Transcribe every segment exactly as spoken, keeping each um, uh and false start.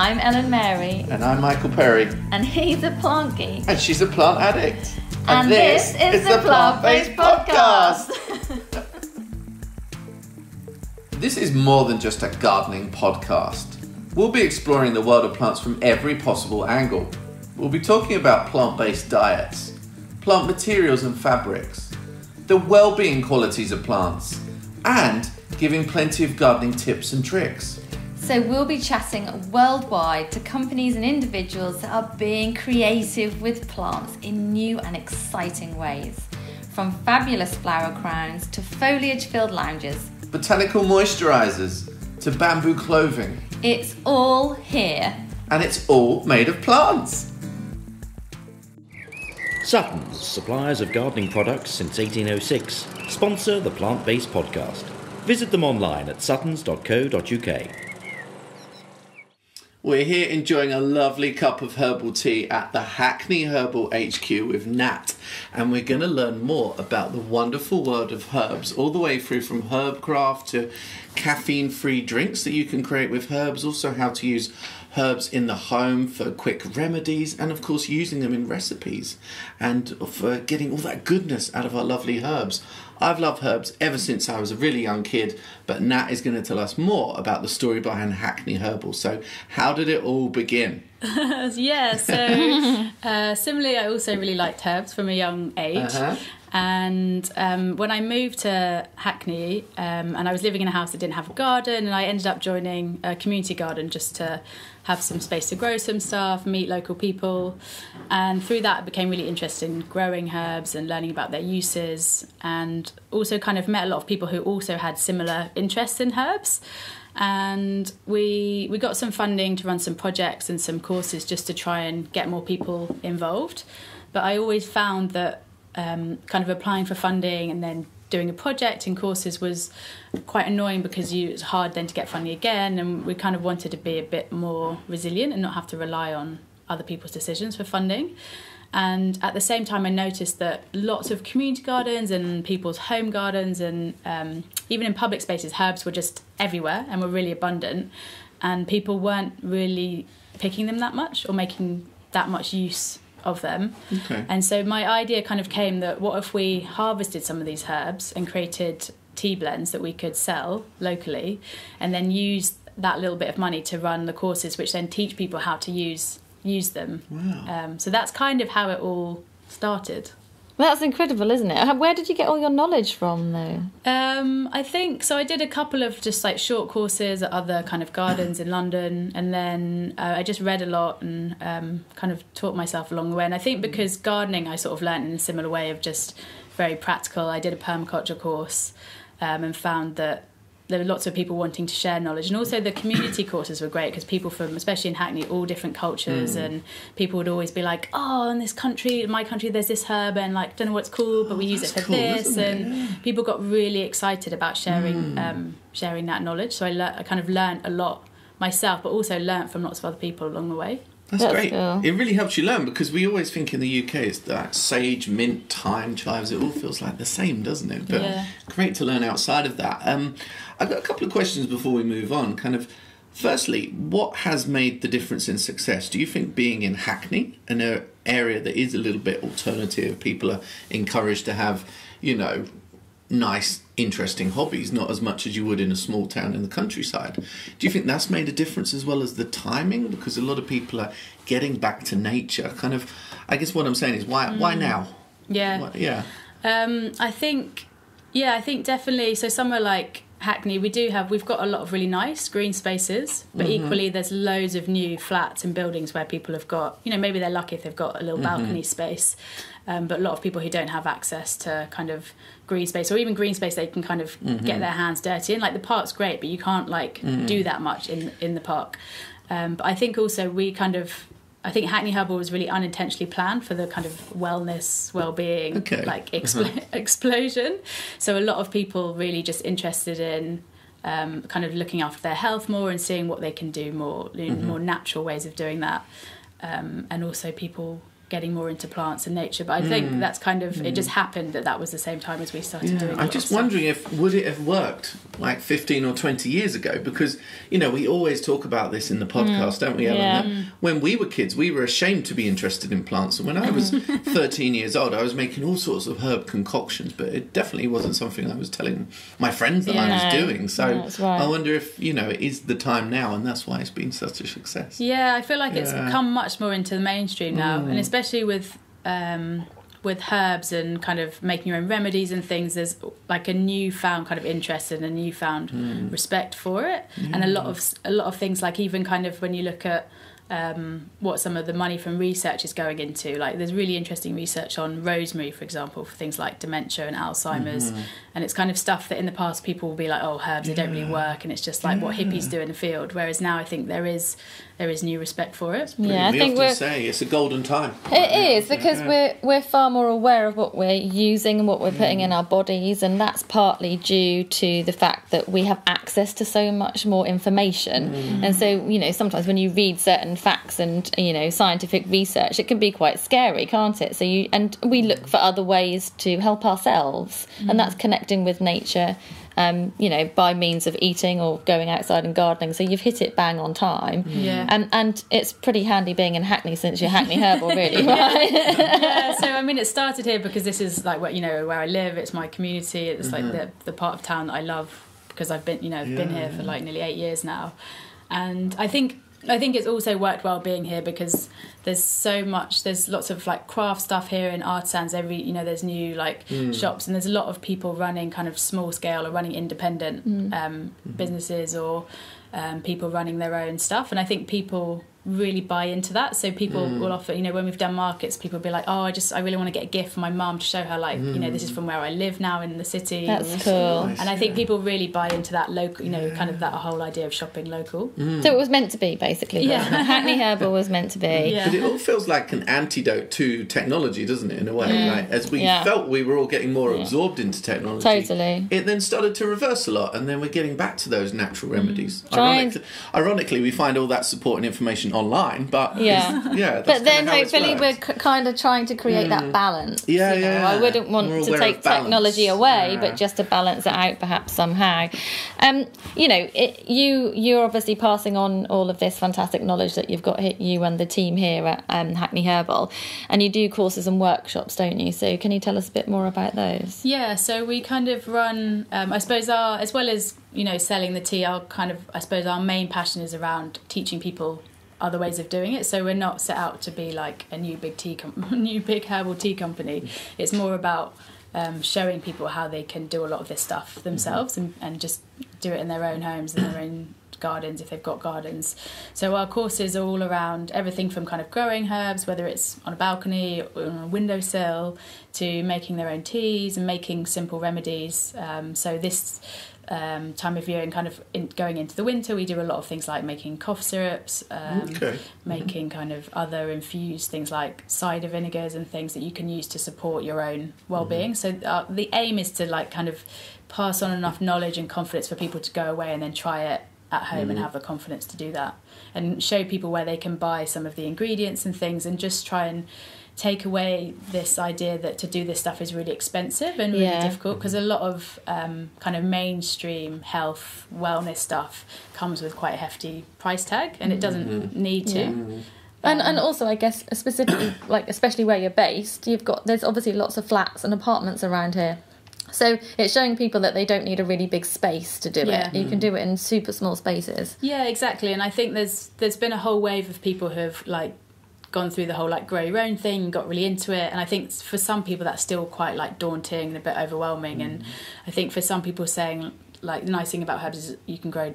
I'm Ellen Mary. And I'm Michael Perry. And he's a plant geek. And she's a plant addict. And, and this, this is, is the Plant-Based Podcast. Podcast. This is more than just a gardening podcast. We'll be exploring the world of plants from every possible angle. We'll be talking about plant-based diets, plant materials and fabrics, the well-being qualities of plants, and giving plenty of gardening tips and tricks. So we'll be chatting worldwide to companies and individuals that are being creative with plants in new and exciting ways, from fabulous flower crowns to foliage-filled lounges, botanical moisturisers to bamboo clothing. It's all here. And it's all made of plants. Suttons, suppliers of gardening products since eighteen oh six, sponsor the Plant-Based Podcast. Visit them online at suttons dot co dot uk. We're here enjoying a lovely cup of herbal tea at the Hackney Herbal H Q with Nat, and we're going to learn more about the wonderful world of herbs, all the way through from herb craft to caffeine-free drinks that you can create with herbs, also how to use herbs in the home for quick remedies, and of course using them in recipes and for getting all that goodness out of our lovely herbs. I've loved herbs ever since I was a really young kid, but Nat is going to tell us more about the story behind Hackney Herbal. So how did it all begin? yeah, so uh, similarly, I also really liked herbs from a young age. Uh-huh. And um, when I moved to Hackney, um, and I was living in a house that didn't have a garden, and I ended up joining a community garden just to have some space to grow some stuff, meet local people. And through that, I became really interested in growing herbs and learning about their uses, and also kind of met a lot of people who also had similar interests in herbs. And we we got some funding to run some projects and some courses just to try and get more people involved. But I always found that Um, kind of applying for funding and then doing a project and courses was quite annoying, because you, it's hard then to get funding again, and we kind of wanted to be a bit more resilient and not have to rely on other people's decisions for funding. And at the same time, I noticed that lots of community gardens and people's home gardens and um, even in public spaces, herbs were just everywhere and were really abundant, and people weren't really picking them that much or making that much use of them. Okay. And so my idea kind of came that what if we harvested some of these herbs and created tea blends that we could sell locally, and then use that little bit of money to run the courses which then teach people how to use use them. Wow. Um, so that's kind of how it all started. Well, that's incredible, isn't it? Where did you get all your knowledge from, though? Um, I think, so I did a couple of just like short courses at other kind of gardens in London, and then uh, I just read a lot and um, kind of taught myself along the way. And I think because gardening, I sort of learned in a similar way of just very practical. I did a permaculture course um, and found that there were lots of people wanting to share knowledge. And also the community courses were great, because people from, especially in Hackney, all different cultures, mm. and people would always be like, oh, in this country, in my country, there's this herb, and like, don't know what it's called, but we oh, use it for cool, this. And yeah. people got really excited about sharing mm. um, sharing that knowledge. So I, le I kind of learned a lot myself, but also learned from lots of other people along the way. That's, That's great. Cool. It really helps you learn, because we always think in the U K it's that sage, mint, thyme, chives. It all feels like the same, doesn't it? But yeah. great to learn outside of that. Um, I've got a couple of questions before we move on. Kind of, firstly, what has made the difference in success? Do you think being in Hackney, an area that is a little bit alternative, people are encouraged to have, you know, nice, interesting hobbies, not as much as you would in a small town in the countryside. Do you think that's made a difference, as well as the timing? Because a lot of people are getting back to nature. Kind of, I guess what I'm saying is, why, mm. why now? Yeah. Why, yeah. Um, I think, yeah, I think definitely. So somewhere like Hackney, we do have, we've got a lot of really nice green spaces, but mm-hmm. equally there's loads of new flats and buildings where people have got, you know, maybe they're lucky if they've got a little balcony mm-hmm. space, um, but a lot of people who don't have access to kind of green space, or even green space they can kind of mm-hmm. get their hands dirty in. Like the park's great, but you can't like mm-hmm. do that much in in the park. Um, but I think also we kind of, I think Hackney Herbal was really unintentionally planned for the kind of wellness, well-being, okay. like expl explosion. So a lot of people really just interested in um, kind of looking after their health more and seeing what they can do more, mm-hmm. more natural ways of doing that. Um, and also people getting more into plants and nature, but I mm. think that's kind of mm. it just happened that that was the same time as we started yeah. doing. I'm just wondering if would it have worked like fifteen or twenty years ago, because you know we always talk about this in the podcast mm. don't we, Ellen? Yeah. Mm. When we were kids we were ashamed to be interested in plants, and when I was thirteen years old I was making all sorts of herb concoctions, but it definitely wasn't something I was telling my friends that yeah. I was doing, so yeah, that's right. I wonder if you know it is the time now and that's why it's been such a success. Yeah, I feel like yeah. it's come much more into the mainstream now mm. and it's especially with um, with herbs and kind of making your own remedies and things, there's like a newfound kind of interest and a newfound mm. respect for it, mm. and a lot of a lot of things, like even kind of when you look at um, what some of the money from research is going into, like there's really interesting research on rosemary, for example, for things like dementia and Alzheimer's, mm. and it's kind of stuff that in the past people will be like, oh, herbs, yeah. they don't really work, and it's just like yeah. what hippies do in the field, whereas now I think there is... there is new respect for it. Yeah, I we think often we're, say it's a golden time. It yeah. is, because yeah. we're we're far more aware of what we're using and what we're putting mm. in our bodies, and that's partly due to the fact that we have access to so much more information. Mm. And so, you know, sometimes when you read certain facts and, you know, scientific research, it can be quite scary, can't it? So you and we look for other ways to help ourselves, mm. and that's connecting with nature. Um, you know, by means of eating or going outside and gardening. So you've hit it bang on time. Yeah. And and it's pretty handy being in Hackney since you're Hackney Herbal, really, right? Yeah, so, I mean, it started here because this is, like, what you know, where I live. It's my community. It's, mm-hmm. like, the, the part of town that I love because I've been, you know, I've yeah. been here for, like, nearly eight years now. And I think... I think it's also worked well being here because there's so much, there's lots of like craft stuff here and artisans every, you know, there's new like mm. shops, and there's a lot of people running kind of small scale or running independent mm. um, mm-hmm. businesses or um, people running their own stuff. And I think people really buy into that. So people mm. will offer, you know, when we've done markets, people will be like, oh, I just, I really want to get a gift for my mum to show her like, mm. you know, this is from where I live now in the city. That's and cool. Nice, and I think yeah. people really buy into that local, you know, yeah. kind of that whole idea of shopping local. Mm. So it was meant to be, basically. Yeah. Hackney Herbal was meant to be. Yeah. But it all feels like an antidote to technology, doesn't it, in a way? Mm. Like, as we yeah. felt we were all getting more yeah. absorbed into technology. Totally. It then started to reverse a lot, and then we're getting back to those natural remedies. Mm. Ironically, ironically, we find all that support and information online, but yeah, yeah. But then hopefully we're c- kind of trying to create mm. that balance. Yeah, you know? yeah. I wouldn't want We're to take technology away, yeah. but just to balance it out, perhaps somehow. Um, you know, it, you you're obviously passing on all of this fantastic knowledge that you've got. Here, you and the team here at um, Hackney Herbal, and you do courses and workshops, don't you? So can you tell us a bit more about those? Yeah, so we kind of run, um, I suppose, our as well as you know selling the tea. Our kind of, I suppose, our main passion is around teaching people other ways of doing it, so we're not set out to be like a new big tea com- new big herbal tea company. It's more about um, showing people how they can do a lot of this stuff themselves, mm-hmm. and, and just do it in their own homes and their own gardens if they've got gardens. So our courses are all around everything from kind of growing herbs, whether it's on a balcony or on a windowsill, to making their own teas and making simple remedies. Um, so this Um, time of year and kind of in, going into the winter, we do a lot of things like making cough syrups, um, okay. making kind of other infused things like cider vinegars and things that you can use to support your own well-being. Mm. So uh, the aim is to like kind of pass on enough knowledge and confidence for people to go away and then try it at home mm. and have the confidence to do that, and show people where they can buy some of the ingredients and things, and just try and take away this idea that to do this stuff is really expensive and really yeah. difficult, because a lot of um, kind of mainstream health wellness stuff comes with quite a hefty price tag, and it doesn't mm-hmm. need to. Yeah. And and also, I guess, specifically, like especially where you're based, you've got there's obviously lots of flats and apartments around here. So it's showing people that they don't need a really big space to do yeah. it. You can do it in super small spaces. Yeah, exactly. And I think there's there's been a whole wave of people who have like gone through the whole like grow your own thing and got really into it, and I think for some people that's still quite like daunting and a bit overwhelming, mm. and I think for some people saying like the nice thing about herbs is you can grow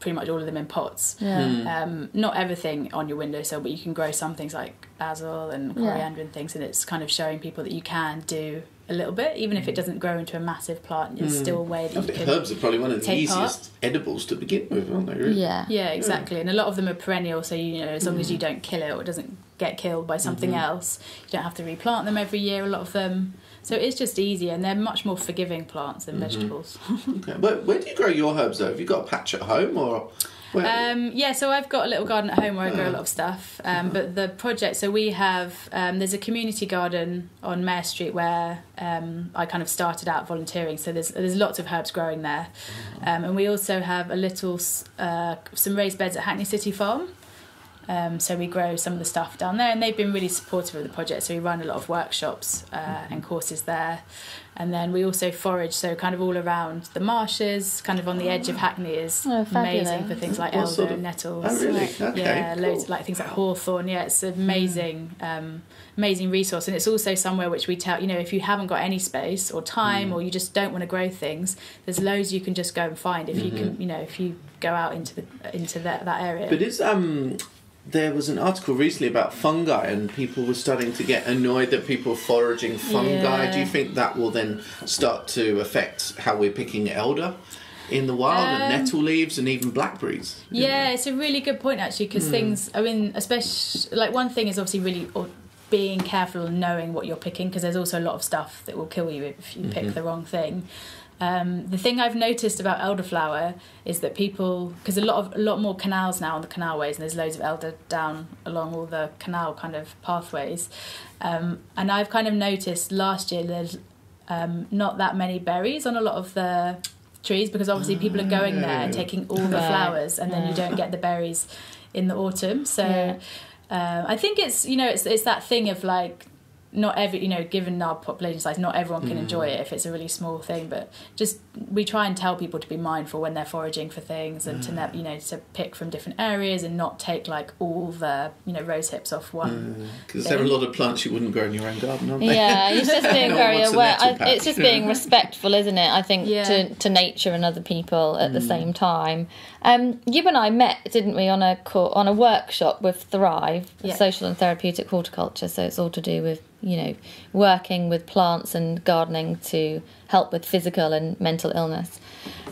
pretty much all of them in pots, yeah. mm. um, not everything on your windowsill, but you can grow some things like basil and coriander yeah. and things, and it's kind of showing people that you can do a little bit, even if it doesn't grow into a massive plant, it's mm. still a way that I you can. Herbs are probably one of the easiest part. edibles to begin with, aren't they? Really? Yeah, yeah, exactly. Yeah. And a lot of them are perennial, so you know, as long mm. as you don't kill it or it doesn't get killed by something mm-hmm. else. You don't have to replant them every year, a lot of them. So it's just easier, and they're much more forgiving plants than mm-hmm. vegetables. Okay. Where, where do you grow your herbs, though? Have you got a patch at home, or...? Um, yeah, so I've got a little garden at home where I grow a lot of stuff. Um, but the project, so we have, um, there's a community garden on Mayor Street where um, I kind of started out volunteering. So there's there's lots of herbs growing there. Um, and we also have a little, uh, some raised beds at Hackney City Farm. Um, so we grow some of the stuff down there, and they've been really supportive of the project. So we run a lot of workshops uh, mm-hmm. and courses there. And then we also forage, so kind of all around the marshes, kind of on the edge of Hackney is oh, amazing for things like what elder sort of, and nettles. Oh, really? Right. Okay, yeah, cool. Loads of, like things like hawthorn. Yeah, it's an amazing, mm. um, amazing resource. And it's also somewhere which we tell, you know, if you haven't got any space or time mm. or you just don't want to grow things, there's loads you can just go and find if mm-hmm. you can, you know, if you go out into the into that, that area. But is... um. There was an article recently about fungi, and people were starting to get annoyed that people are foraging fungi. Yeah. Do you think that will then start to affect how we're picking elder in the wild um, and nettle leaves and even blackberries? Yeah, it's a really good point, actually, because mm. things, I mean, especially, like, one thing is obviously really... Or, being careful and knowing what you're picking, because there's also a lot of stuff that will kill you if you mm-hmm. pick the wrong thing. Um, the thing I've noticed about elderflower is that people, because a lot of a lot more canals now on the canalways, and there's loads of elder down along all the canal kind of pathways, um, and I've kind of noticed last year there's um, not that many berries on a lot of the trees, because obviously people are going there and taking all the flowers, and then you don't get the berries in the autumn. So. Yeah. Um, I think it's, you know, it's it's that thing of, like, not every, you know, given our population size, not everyone can mm. enjoy it if it's a really small thing, but just we try and tell people to be mindful when they're foraging for things, and mm. to, you know, to pick from different areas and not take, like, all the, you know, rose hips off one. Because mm. there are a lot of plants you wouldn't grow in your own garden, aren't they? Yeah, it's just being very aware. I, it's just being respectful, isn't it, I think, yeah. to, to nature and other people at mm. the same time. Um, you and I met, didn't we, on a co- on a workshop with Thrive, yeah. Social and Therapeutic Horticulture, so it's all to do with, you know, working with plants and gardening to help with physical and mental illness.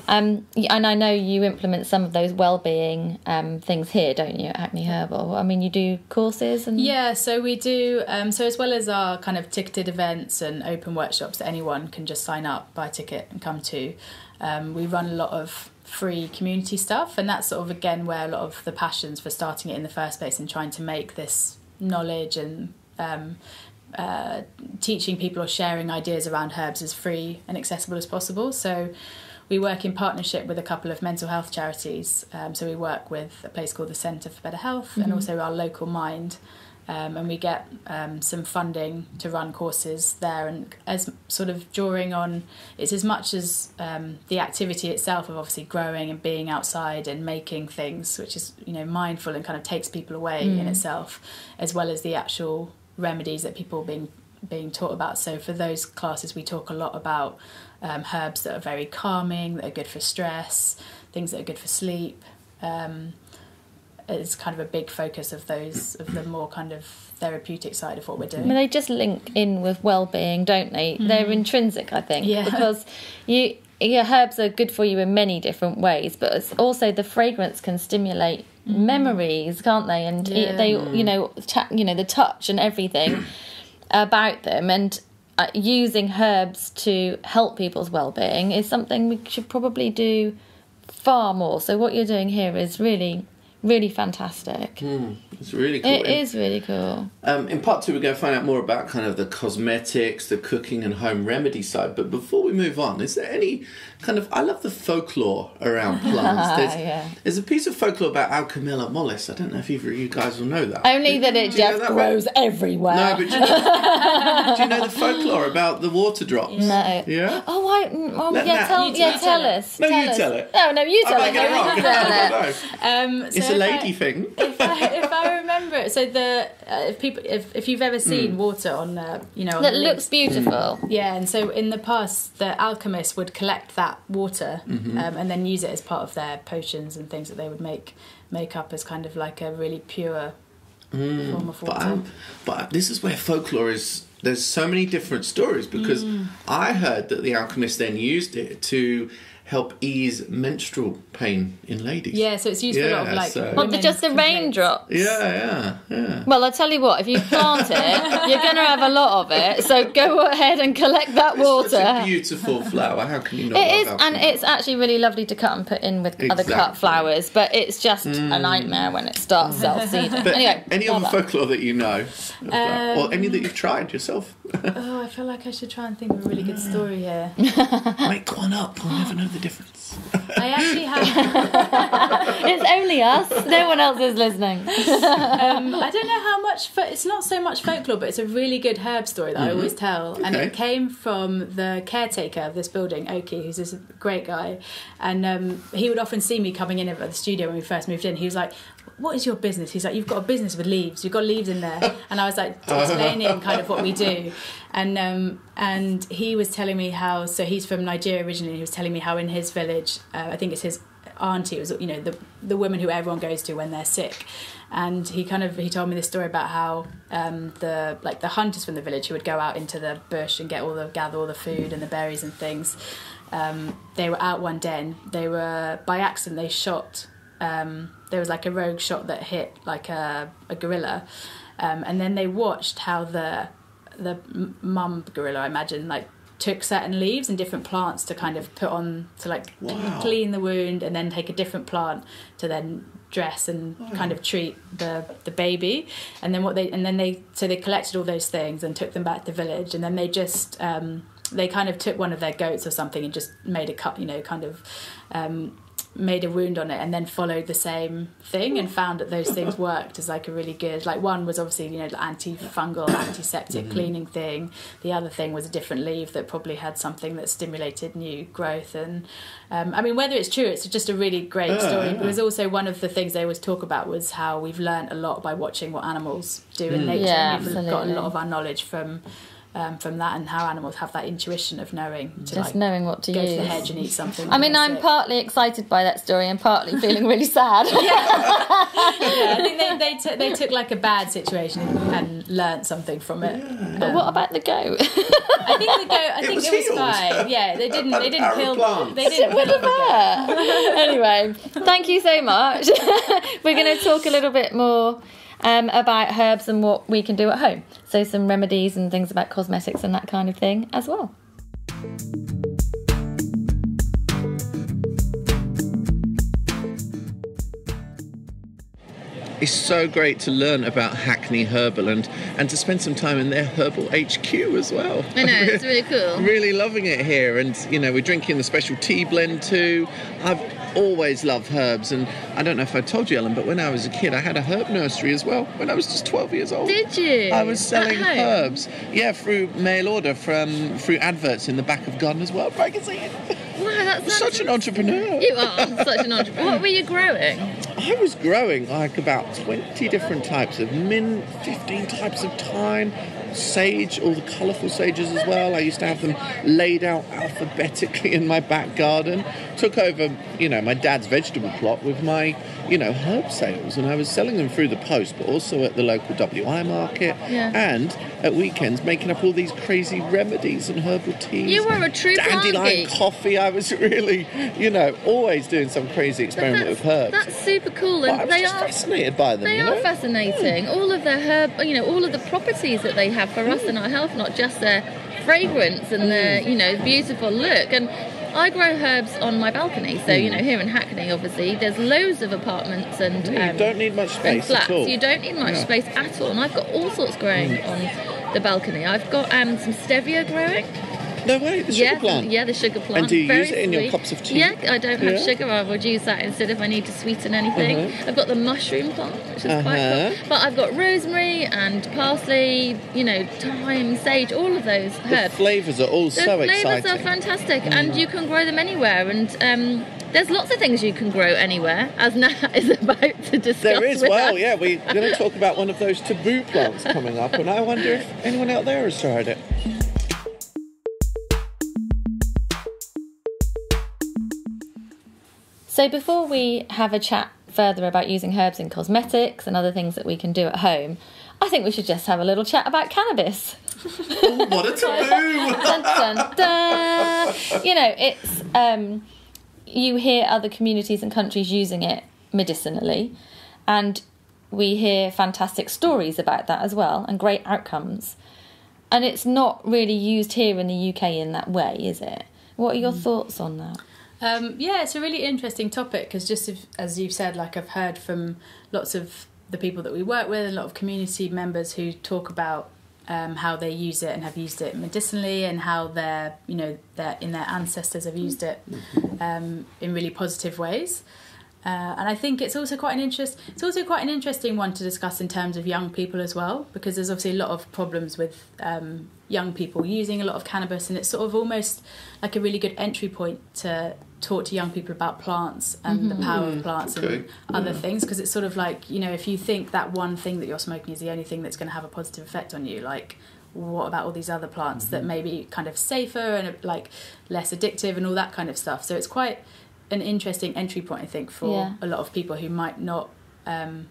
Um, and I know you implement some of those wellbeing um, things here, don't you, at Hackney Herbal? I mean, you do courses and... Yeah, so we do, um, so as well as our kind of ticketed events and open workshops that anyone can just sign up, buy a ticket and come to, um, we run a lot of free community stuff, and that's sort of, again, where a lot of the passions for starting it in the first place and trying to make this knowledge and... Um, Uh, teaching people or sharing ideas around herbs as free and accessible as possible. So we work in partnership with a couple of mental health charities. Um, so we work with a place called the Centre for Better Health mm-hmm. and also our local Mind. Um, and we get um, some funding to run courses there, and as sort of drawing on, it's as much as um, the activity itself of obviously growing and being outside and making things, which is, you know, mindful and kind of takes people away mm. in itself, as well as the actual remedies that people are being being taught about. So for those classes we talk a lot about um, herbs that are very calming, that are good for stress, things that are good for sleep. Um, it's kind of a big focus of those, of the more kind of therapeutic side of what we're doing. I mean, they just link in with well-being, don't they? Mm-hmm. They're intrinsic, I think, yeah. because you yeah, herbs are good for you in many different ways, but it's also the fragrance can stimulate memories, can't they? And yeah. they, you know, ta- you know, the touch and everything about them, and uh, using herbs to help people's well-being is something we should probably do far more. So what you're doing here is really, really fantastic. Mm, it's really cool. It in, is really cool. Um, in part two, we're going to find out more about kind of the cosmetics, the cooking and home remedy side. But before we move on, is there any kind of... I love the folklore around plants. There's, yeah. there's a piece of folklore about Alchemilla mollis. I don't know if either of you guys will know that. Only do, that it just that grows way? everywhere. No, but do you, know, do you know the folklore about the water drops? No. Yeah? Oh, I... Oh, no, yeah, tell, yeah, tell, tell us. No, tell you us. tell it. No, no, you tell I it. Get no, it wrong. Tell it. Um, so it's a lady I, thing. If I, if I remember it, so the uh, if people if, if you've ever seen mm. water on uh, you know on that the looks beautiful. Yeah, and so in the past, the alchemists would collect that water mm-hmm. um, and then use it as part of their potions and things that they would make make up as kind of like a really pure mm. form of water. But, but this is where folklore is. There's so many different stories because mm. I heard that the alchemists then used it to help ease menstrual pain in ladies. Yeah, so it's used yeah, for a lot of, like... So. What, just the raindrops? Yeah, yeah, yeah. Well, I tell you what, if you plant it, you're going to have a lot of it, so go ahead and collect that water. It's such a beautiful flower, how can you not... It is, and it's actually really lovely to cut and put in with exactly. other cut flowers, but it's just mm. a nightmare when it starts self-seeding. But anyway, any other folklore that you know? Um, or any that you've tried yourself? Oh, I feel like I should try and think of a really good story here. Make one up, I'll never know the difference. I actually have... It's only us, no one else is listening. um, I don't know how much... Fo- it's not so much folklore, but it's a really good herb story that mm-hmm. I always tell. Okay. And it came from the caretaker of this building, Oki, who's this great guy. And um, he would often see me coming in at the studio when we first moved in. He was like... What is your business? He's like, you've got a business with leaves. You've got leaves in there. And I was like, explaining kind of what we do. And um, and he was telling me how, so he's from Nigeria originally, and he was telling me how in his village, uh, I think it's his auntie, it was, you know, the, the woman who everyone goes to when they're sick. And he kind of, he told me this story about how um, the, like the hunters from the village who would go out into the bush and get all the, gather all the food and the berries and things. Um, they were out one day and they were, by accident, they shot... Um, there was like a rogue shot that hit like a, a gorilla, um, and then they watched how the the mum gorilla, I imagine, like took certain leaves and different plants to kind of put on to like wow. clean the wound, and then take a different plant to then dress and oh. kind of treat the the baby. And then what they and then they so they collected all those things and took them back to the village, and then they just um, they kind of took one of their goats or something and just made a cut, you know, kind of. Um, made a wound on it, and then followed the same thing and found that those things worked as like a really good, like one was obviously, you know, the antifungal, antiseptic mm-hmm. cleaning thing. The other thing was a different leaf that probably had something that stimulated new growth. And um, I mean, whether it's true, it's just a really great uh, story. Yeah. But it was also one of the things they always talk about was how we've learned a lot by watching what animals do mm. in nature. Yeah, we've absolutely. Got a lot of our knowledge from Um, from that, and how animals have that intuition of knowing to just like, knowing what to go use. To the hedge and eat something. I mean, I'm sick. Partly excited by that story and partly feeling really sad. Yeah, yeah. I think they they took they took like a bad situation and learnt something from it. Yeah. But um, what about the goat? I think the goat. I it think was it was fine. Yeah, they didn't they didn't kill plants. They didn't kill the goat. Anyway, thank you so much. We're going to talk a little bit more. Um, about herbs and what we can do at home. So some remedies and things about cosmetics and that kind of thing as well. It's so great to learn about Hackney Herbal and, and to spend some time in their Herbal H Q as well. I know, it's really cool. Really loving it here, and, you know, we're drinking the special tea blend too. I've always loved herbs, and I don't know if I told you, Ellen, but when I was a kid, I had a herb nursery as well when I was just twelve years old. Did you? I was selling herbs. Yeah, through mail order, from through adverts in the back of Gardeners World magazine. Wow, that's such an entrepreneur. You are such an entrepreneur. What were you growing? I was growing like about twenty different types of mint, fifteen types of thyme, sage, all the colourful sages as well. I used to have them laid out alphabetically in my back garden. Took over, you know, my dad's vegetable plot with my, you know, herb sales, and I was selling them through the post, but also at the local W I market, yeah. and at weekends making up all these crazy remedies and herbal teas. You were a true dandelion coffee. I was really, you know, always doing some crazy experiment with herbs. That's super cool, and but they I was are fascinated by them. They you know? Are fascinating. Mm. All of their herb, you know, all of the properties that they have. For us and our health, not just their fragrance and their, you know, beautiful look. And I grow herbs on my balcony, so, you know, here in Hackney, obviously, there's loads of apartments and um, you don't need much space at all. You don't need much no. space at all, and I've got all sorts growing mm. on the balcony. I've got um, some stevia growing. No way, the sugar yeah, plant. Yeah, the sugar plant. And do you Very use it in sweet. Your cups of tea? Yeah, I don't have yeah. sugar. I would use that instead if I need to sweeten anything. Uh-huh. I've got the mushroom plant, which is uh-huh. quite cool. But I've got rosemary and parsley, you know, thyme, sage, all of those herbs. The flavours are all the so exciting. The flavours are fantastic, mm. and you can grow them anywhere. And um, there's lots of things you can grow anywhere, as Nat is about to discuss. There is, with well, us. Yeah, we're going to talk about one of those taboo plants coming up, and I wonder if anyone out there has tried it. So before we have a chat further about using herbs in cosmetics and other things that we can do at home, I think we should just have a little chat about cannabis. Oh, what a taboo! Dun, dun, dun. You know, it's um, you hear other communities and countries using it medicinally, and we hear fantastic stories about that as well and great outcomes. And it's not really used here in the U K in that way, is it? What are your mm. thoughts on that? Um, yeah, it's a really interesting topic because just if, as you've said, like I've heard from lots of the people that we work with, a lot of community members who talk about um, how they use it and have used it medicinally, and how their, you know, their in their ancestors have used it um, in really positive ways. Uh, and I think it's also quite an interest. It's also quite an interesting one to discuss in terms of young people as well, because there's obviously a lot of problems with um, young people using a lot of cannabis, and it's sort of almost like a really good entry point to talk to young people about plants and mm-hmm. the power of plants okay. and other yeah. things, because it's sort of like, you know, if you think that one thing that you're smoking is the only thing that's going to have a positive effect on you, like, what about all these other plants mm-hmm. that may be kind of safer and like less addictive and all that kind of stuff? So it's quite an interesting entry point, I think, for yeah. a lot of people who might not um,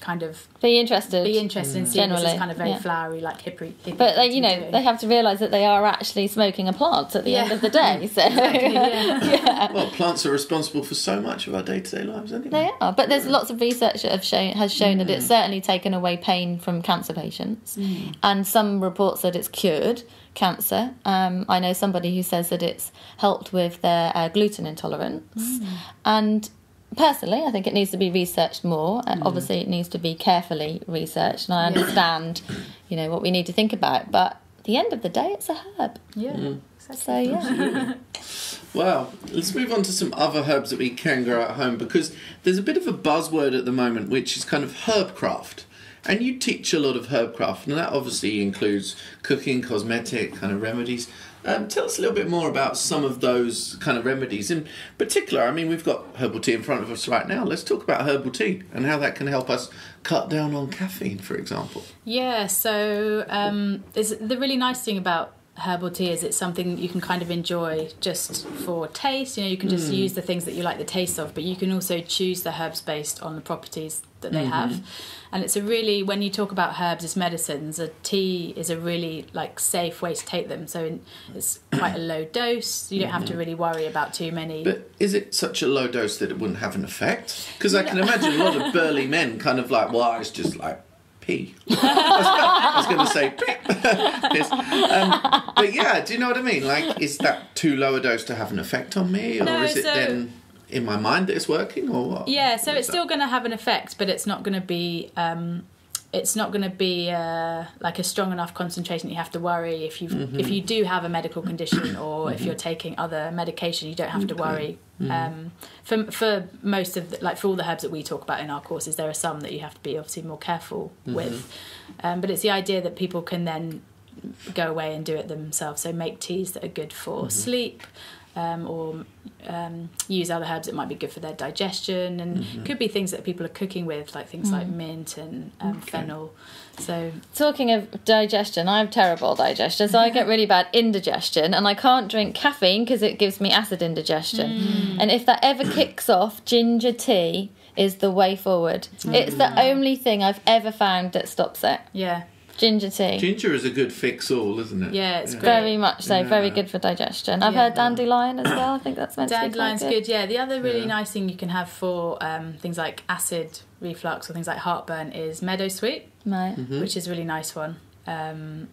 kind of be interested be interested mm. in seeing this as kind of very yeah. flowery, like hippie. hippie but they, you know, do. they have to realise that they are actually smoking a plant at the yeah. end of the day. So exactly, yeah. yeah. Well, plants are responsible for so much of our day-to-day lives, aren't they? They are, but there's yeah. lots of research that have shown has shown mm. that it's certainly taken away pain from cancer patients, mm. and some reports that it's cured cancer. Um, I know somebody who says that it's helped with their uh, gluten intolerance. Mm. And personally, I think it needs to be researched more. Mm. Obviously, it needs to be carefully researched, and I understand, yeah. you know, what we need to think about. But at the end of the day, it's a herb. Yeah. Mm. So, yeah. Wow. Let's move on to some other herbs that we can grow at home, because there's a bit of a buzzword at the moment, which is kind of herb craft. And you teach a lot of herb craft, and that obviously includes cooking, cosmetic kind of remedies. Um, tell us a little bit more about some of those kind of remedies. In particular, I mean, we've got herbal tea in front of us right now. Let's talk about herbal tea and how that can help us cut down on caffeine, for example. Yeah, so um, the really nice thing about herbal tea is it's something you can kind of enjoy just for taste. You know, you can just mm. use the things that you like the taste of, but you can also choose the herbs based on the properties that they mm-hmm. have. And it's a really, when you talk about herbs as medicines, a tea is a really like safe way to take them, so it's quite a low dose. You don't mm-hmm. have to really worry about too many. But is it such a low dose that it wouldn't have an effect? Because I can imagine a lot of burly men kind of like, well, it's just like pee. I was going to say pee. um, but yeah, do you know what I mean? Like, is that too low a dose to have an effect on me, or no, is it so then in my mind that it's working, or what? Yeah, so what it's still going to have an effect, but it's not going to be um, it's not going to be uh, like a strong enough concentration that you have to worry if you mm-hmm. if you do have a medical condition, or mm-hmm. if you're taking other medication, you don't have to okay. worry. Mm-hmm. Um, for for most of the, like for all the herbs that we talk about in our courses, there are some that you have to be obviously more careful mm-hmm. with. Um, but it's the idea that people can then go away and do it themselves. So make teas that are good for mm-hmm. sleep. Um, or um, use other herbs that might be good for their digestion, and mm-hmm. could be things that people are cooking with, like things mm. like mint and um, okay. fennel. So talking of digestion, I have terrible digestion, so I get really bad indigestion, and I can't drink caffeine because it gives me acid indigestion. Mm. And if that ever kicks off, ginger tea is the way forward. Mm. It's the only thing I've ever found that stops it. Yeah. Ginger tea. Ginger is a good fix all, isn't it? Yeah, it's yeah. great. Very much so, yeah. very good for digestion. I've yeah. heard dandelion as well, I think that's meant to be quite good. Dandelion's good, yeah. The other really yeah. nice thing you can have for um, things like acid reflux or things like heartburn is meadowsweet, right. mm-hmm. which is a really nice one um,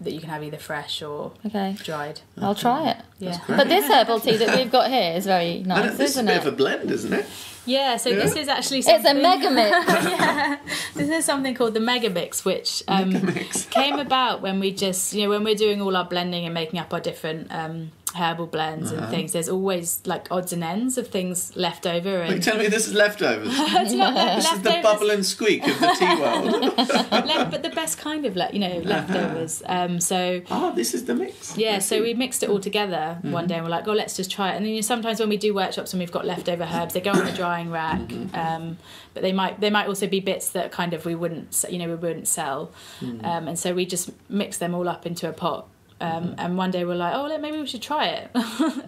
that you can have either fresh or okay. dried. I'll try it. Yeah. But this herbal tea that we've got here is very nice, isn't it? This is a bit of a blend, isn't it? Yeah, so yeah. this is actually something... It's a mega mix. yeah. This is something called the mega mix, which um, mega mix. came about when we just, you know, when we're doing all our blending and making up our different um, herbal blends uh-huh. and things, there's always, like, odds and ends of things left over. And... Wait, tell me this is leftovers. It's not yeah. This leftovers. Is the bubble and squeak of the tea world. Left, but the best kind of, le- you know, leftovers. Uh-huh. Um, so... Oh, this is the mix. Yeah, I so see. we mixed it all together mm-hmm. one day, and we're like, oh, let's just try it. And then you know, sometimes when we do workshops and we've got leftover herbs, they go on the dry rack, mm-hmm. um, but they might they might also be bits that kind of we wouldn't you know we wouldn't sell, mm. um, and so we just mix them all up into a pot. Um, mm-hmm. And one day we're like, oh, maybe we should try it,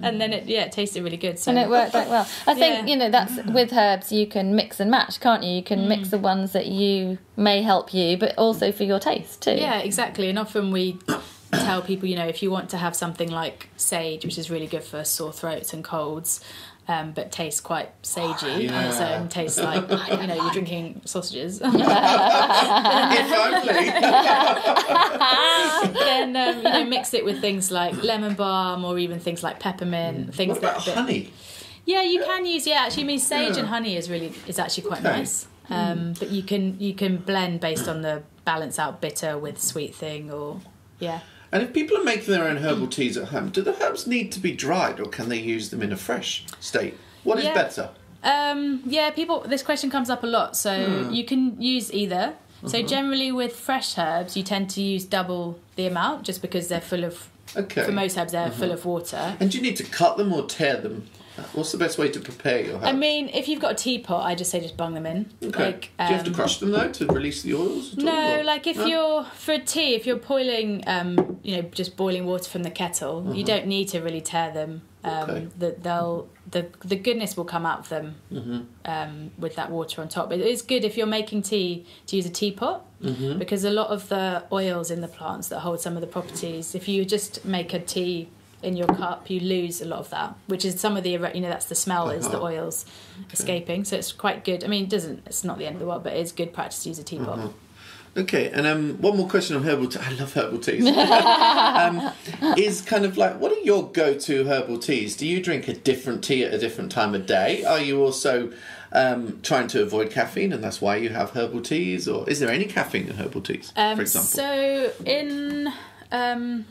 and then it yeah it tasted really good. So. And it worked out well. I think yeah. you know that's yeah. with herbs you can mix and match, can't you? You can mm. mix the ones that you may help you, but also for your taste too. Yeah, exactly. And often we tell people, you know, if you want to have something like sage, which is really good for sore throats and colds, um, but tastes quite sagey yeah. on its own, tastes like, you know, you're drinking sausages. Then, um, you know, mix it with things like lemon balm or even things like peppermint. Mm. Things what about that a bit, honey? Yeah, you can use, yeah, actually, I mean, sage yeah. and honey is really, is actually quite okay. nice. Um, but you can you can blend based on the balance out bitter with sweet thing, or yeah. And if people are making their own herbal teas at home, do the herbs need to be dried, or can they use them in a fresh state? What is yeah. better? Um, yeah, people. This question comes up a lot, so mm. you can use either. Mm-hmm. So generally, with fresh herbs, you tend to use double the amount, just because they're full of. Okay. For most herbs, they're mm-hmm. full of water. And do you need to cut them or tear them? What's the best way to prepare your herbs? I mean, if you've got a teapot, I just say just bung them in. Okay. Like, um, do you have to crush them, though, to release the oils? At no, all, like if no? you're, for a tea, if you're boiling, um, you know, just boiling water from the kettle, mm-hmm. you don't need to really tear them. Um, okay. the, they'll, the, the goodness will come out of them mm-hmm. um, with that water on top. It is good if you're making tea to use a teapot mm-hmm. because a lot of the oils in the plants that hold some of the properties, if you just make a tea in your cup, you lose a lot of that, which is some of the, you know, that's the smell is uh-huh. the oils okay. escaping. So it's quite good. I mean, it doesn't, it's not the end of the world, but it's good practice to use a teapot. Uh-huh. Okay, and um, one more question on herbal tea. I love herbal teas. um, is kind of like, what are your go-to herbal teas? Do you drink a different tea at a different time of day? Are you also um, trying to avoid caffeine, and that's why you have herbal teas? Or is there any caffeine in herbal teas, um, for example? So in... Um,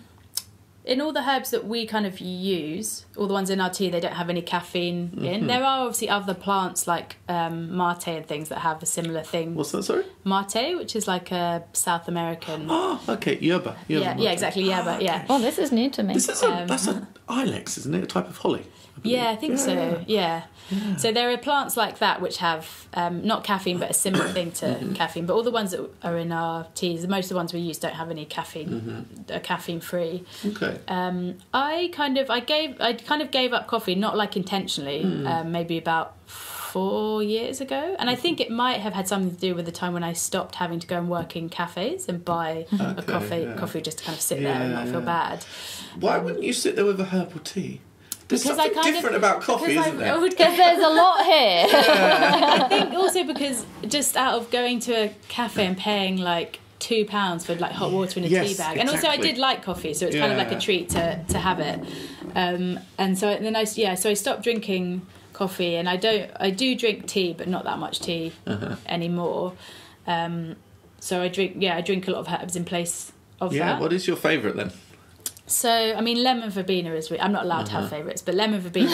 in all the herbs that we kind of use, all the ones in our tea, they don't have any caffeine mm-hmm. in. There are obviously other plants like um, mate and things that have a similar thing. What's that, sorry? Mate, which is like a South American... Oh, okay, yerba. yerba yeah, yeah, exactly, yerba, oh, yeah. Well, okay. oh, this is new to me. This is a, um, that's an ilex, isn't it? A type of holly. I yeah, I think yeah, so, yeah. Yeah. yeah. So there are plants like that which have, um, not caffeine, but a similar thing to mm-hmm. caffeine. But all the ones that are in our teas, most of the ones we use don't have any caffeine, mm-hmm. are caffeine-free. Okay. Um, I kind of I gave I kind of gave up coffee, not like intentionally, mm. um, maybe about four years ago, and I think it might have had something to do with the time when I stopped having to go and work in cafes and buy okay, a coffee yeah. coffee just to kind of sit yeah, there and not yeah. feel bad. Why um, wouldn't you sit there with a herbal tea? There's because something I kind different of, about coffee, isn't I, there? Because there's a lot here. Yeah. I think also because just out of going to a cafe and paying like two pounds for like hot water in a yes, tea bag, exactly. and also I did like coffee, so it's yeah. kind of like a treat to to have it. Um, and so and then I yeah, so I stopped drinking coffee, and I don't I do drink tea, but not that much tea uh-huh. anymore. Um, so I drink yeah, I drink a lot of herbs in place of yeah. that. What is your favourite then? So I mean, lemon verbena is. Re I'm not allowed uh-huh. to have favourites, but lemon verbena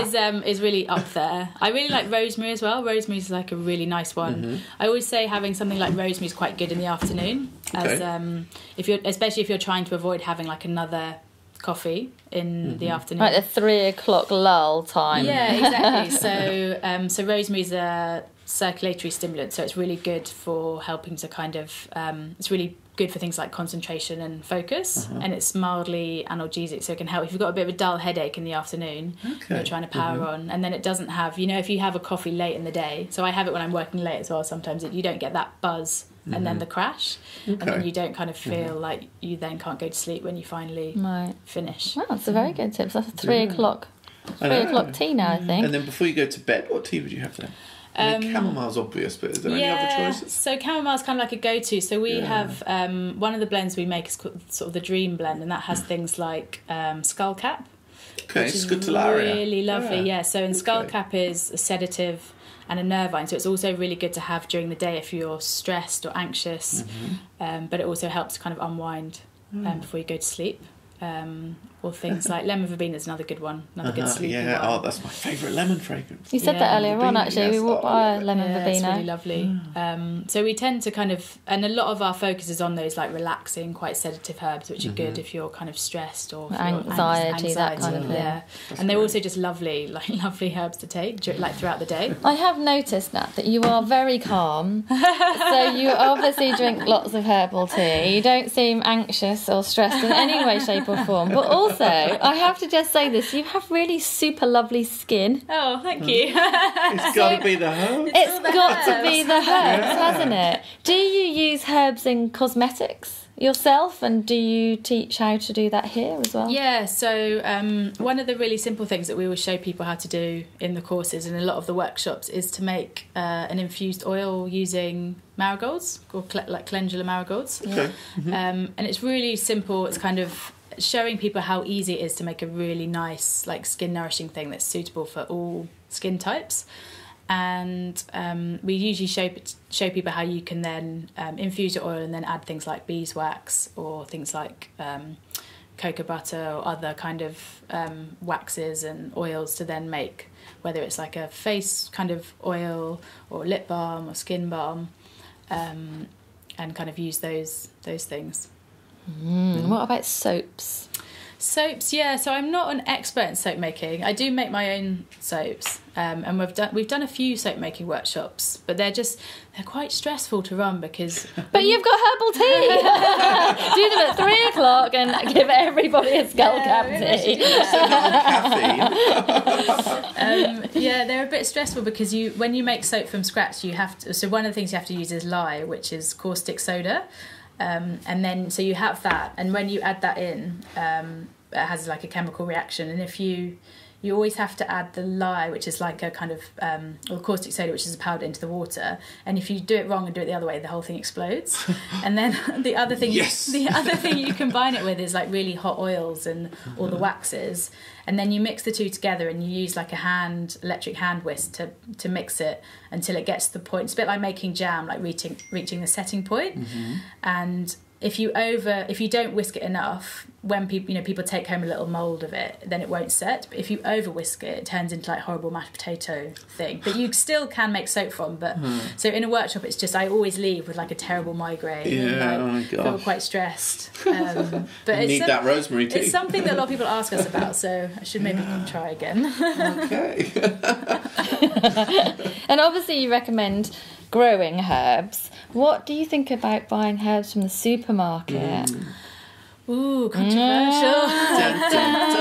is is, um, is really up there. I really like rosemary as well. Rosemary is like a really nice one. Mm-hmm. I always say having something like rosemary is quite good in the afternoon, okay. as um, if you're especially if you're trying to avoid having like another coffee in mm-hmm. the afternoon, like the three o'clock lull time. Yeah, exactly. so um, so rosemary's a circulatory stimulant, so it's really good for helping to kind of. Um, it's really good for things like concentration and focus, uh-huh. and it's mildly analgesic, so it can help if you've got a bit of a dull headache in the afternoon, okay. you're trying to power mm-hmm. on, and then it doesn't have, you know, if you have a coffee late in the day, so I have it when I'm working late as well, sometimes it, you don't get that buzz mm-hmm. and then the crash, okay. and then you don't kind of feel mm-hmm. like you then can't go to sleep when you finally right. finish. Wow, that's a very good tip. That's a three yeah. o'clock, three o'clock tea now, mm-hmm. I think. And then before you go to bed, what tea would you have then? I mean, um, chamomile's obvious, but is there yeah, any other choices? So chamomile's kind of like a go-to. So we yeah. have um, one of the blends we make is called sort of the Dream Blend, and that has things like um, skullcap, okay, which is Scutularia. Really lovely. Yeah. yeah. So and skullcap okay. is a sedative and a nervine, so it's also really good to have during the day if you're stressed or anxious. Mm-hmm. um, but it also helps kind of unwind mm. um, before you go to sleep. Um, or things like lemon verbena is another good one, another uh-huh, good sleeping yeah. one. Oh, that's my favourite lemon fragrance. You said yeah. that earlier verbena, on, actually. Yes, we walked oh, by a lemon yeah, verbena. It's really lovely. Yeah. Um, so we tend to kind of, and a lot of our focus is on those like relaxing, quite sedative herbs, which mm-hmm. are good if you're kind of stressed or anxiety, anxiety, that kind of thing. Yeah. That's and they're great. Also just lovely, like lovely herbs to take, like throughout the day. I have noticed, Nat, that you are very calm. So you obviously drink lots of herbal tea. You don't seem anxious or stressed in any way, shape or or form. But also, I have to just say this, you have really super lovely skin. Oh, thank you. It's got so, to be the herbs. It's the got herbs. to be the herbs, yeah. hasn't it? Do you use herbs in cosmetics yourself, and do you teach how to do that here as well? Yeah, so um, one of the really simple things that we will show people how to do in the courses and a lot of the workshops is to make uh, an infused oil using marigolds, or cle like calendula marigolds. Okay. Mm-hmm. um, and it's really simple. It's kind of showing people how easy it is to make a really nice, like, skin nourishing thing that's suitable for all skin types. And um, we usually show show people how you can then um, infuse your oil and then add things like beeswax or things like um, cocoa butter or other kind of um, waxes and oils to then make, whether it's like a face kind of oil or lip balm or skin balm, um, and kind of use those those things. Mm. And what about soaps? Soaps, yeah. So I'm not an expert in soap making. I do make my own soaps, um, and we've done we've done a few soap making workshops, but they're just they're quite stressful to run because. But you've got herbal tea. Do them at three o'clock and give everybody a skullcap tea. um, yeah, they're a bit stressful because you when you make soap from scratch, you have to. So one of the things you have to use is lye, which is caustic soda. Um, and then so you have that, and when you add that in, um, it has like a chemical reaction, and if you you always have to add the lye, which is like a kind of um, or caustic soda, which is a powder, into the water, and if you do it wrong and do it the other way, the whole thing explodes. And then the other thing yes. the other thing you combine it with is like really hot oils and all the waxes, and then you mix the two together and you use like a hand electric hand whisk to to mix it until it gets to the point. It's a bit like making jam, like reaching reaching the setting point. Mm-hmm. And if you over if you don't whisk it enough, when people you know people take home a little mould of it, then it won't set. But if you over whisk it, it turns into like horrible mashed potato thing that you still can make soap from. But hmm. so in a workshop, it's just I always leave with like a terrible migraine. Yeah, and, like, oh feel quite stressed. Um, but you it's need some, that rosemary tea. It's something that a lot of people ask us about, so I should maybe yeah. try again. Okay. And obviously, you recommend growing herbs. What do you think about buying herbs from the supermarket? Mm. Ooh, controversial. Yeah. Dun, dun,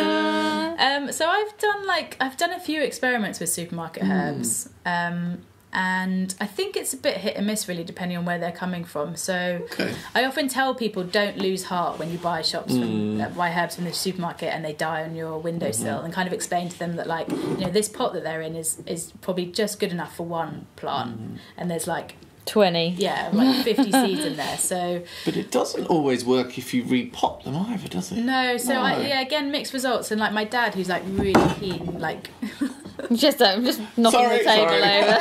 dun. Um, so I've done like I've done a few experiments with supermarket mm. herbs, um, and I think it's a bit hit and miss, really, depending on where they're coming from. So okay. I often tell people, don't lose heart when you buy shops mm. from, uh, buy herbs from the supermarket and they die on your windowsill, mm-hmm. and kind of explain to them that, like, you know, this pot that they're in is is probably just good enough for one plant, mm. and there's like. twenty. Yeah, like fifty seeds in there. So, but it doesn't always work if you repot them either, does it? No. So no. I, yeah, again, mixed results. And like my dad, who's like really keen, like just um, just knocking sorry, the table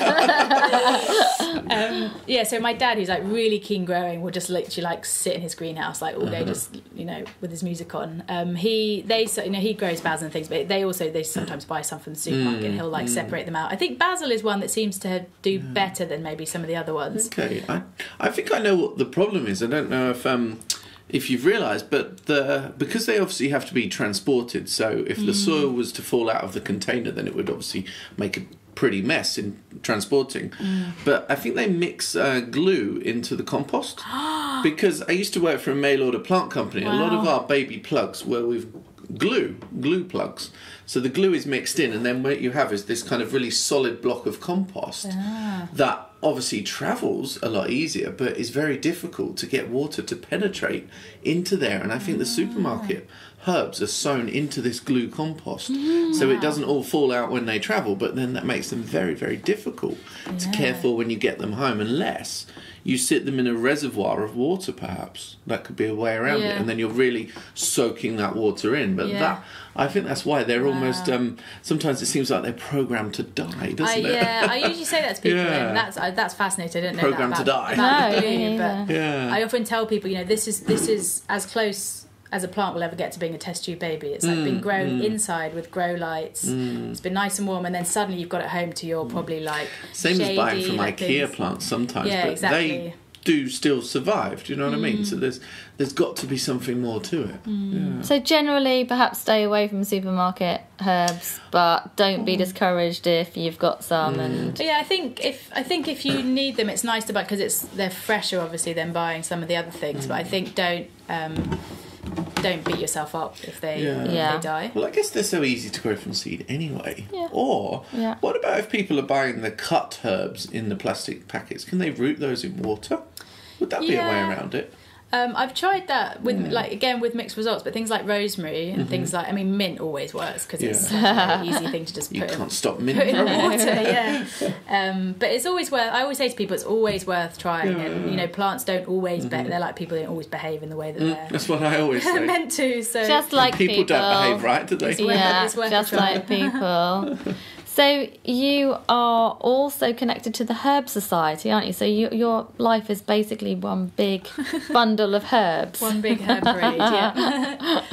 sorry. over. um, yeah. So my dad, who's like really keen growing, will just literally like sit in his greenhouse like all day, uh-huh. just you know with his music on. Um, he they so you know he grows basil and things, but they also they sometimes buy some from the supermarket. Mm, and he'll like mm. separate them out. I think basil is one that seems to do yeah. better than maybe some of the other ones. Okay, I, I think I know what the problem is. I don't know if um, if you've realised, but the because they obviously have to be transported, so if mm. the soil was to fall out of the container, then it would obviously make a pretty mess in transporting. Mm. But I think they mix uh, glue into the compost, because I used to work for a mail order plant company. Wow. A lot of our baby plugs were with glue, glue plugs. So the glue is mixed in, and then what you have is this kind of really solid block of compost yeah. that... obviously travels a lot easier, but it's very difficult to get water to penetrate into there. And I think the supermarket herbs are sown into this glue compost, mm. so it doesn't all fall out when they travel, but then that makes them very, very difficult yeah. to care for when you get them home, unless you sit them in a reservoir of water, perhaps. That could be a way around yeah. it, and then you're really soaking that water in. But yeah. that, I think that's why they're wow. almost, um, sometimes it seems like they're programmed to die, doesn't uh, it? Yeah, I usually say that to people, yeah. and that's, I, that's fascinating, I don't know Programmed that about, to die. About no, glue, yeah. But yeah. I often tell people, you know, this is this is as close... as a plant will ever get to being a test tube baby. It's like mm, been grown mm. inside with grow lights. Mm. It's been nice and warm, and then suddenly you've got it home to your probably like same shady, as buying from like IKEA things. Plants sometimes, yeah, but exactly. they do still survive. Do you know what mm. I mean? So there's there's got to be something more to it. Mm. Yeah. So generally, perhaps stay away from supermarket herbs, but don't be discouraged if you've got some. Mm. And yeah, I think if I think if you need them, it's nice to buy because it's they're fresher, obviously, than buying some of the other things. Mm. But I think don't. Um, don't beat yourself up if they, yeah. Yeah. they die. Well, I guess they're so easy to grow from seed anyway. Yeah. Or yeah. what about if people are buying the cut herbs in the plastic packets? Can they root those in water? Would that yeah. be a way around it? Um, I've tried that with mm. like again with mixed results, but things like rosemary and mm-hmm. things like I mean mint always works because yeah. it's an easy thing to just put. You can't in, stop mint put in the water, yeah. Um, but it's always worth. I always say to people, it's always worth trying. Yeah. And you know, plants don't always. Mm-hmm. be, they're like people don't always behave in the way that mm. they're. That's what I always say. Meant to. So just like people, people don't behave right, do they? Yeah, it's worth just like people. So you are also connected to the Herb Society, aren't you? So you, your life is basically one big bundle of herbs. One big herb parade, yeah.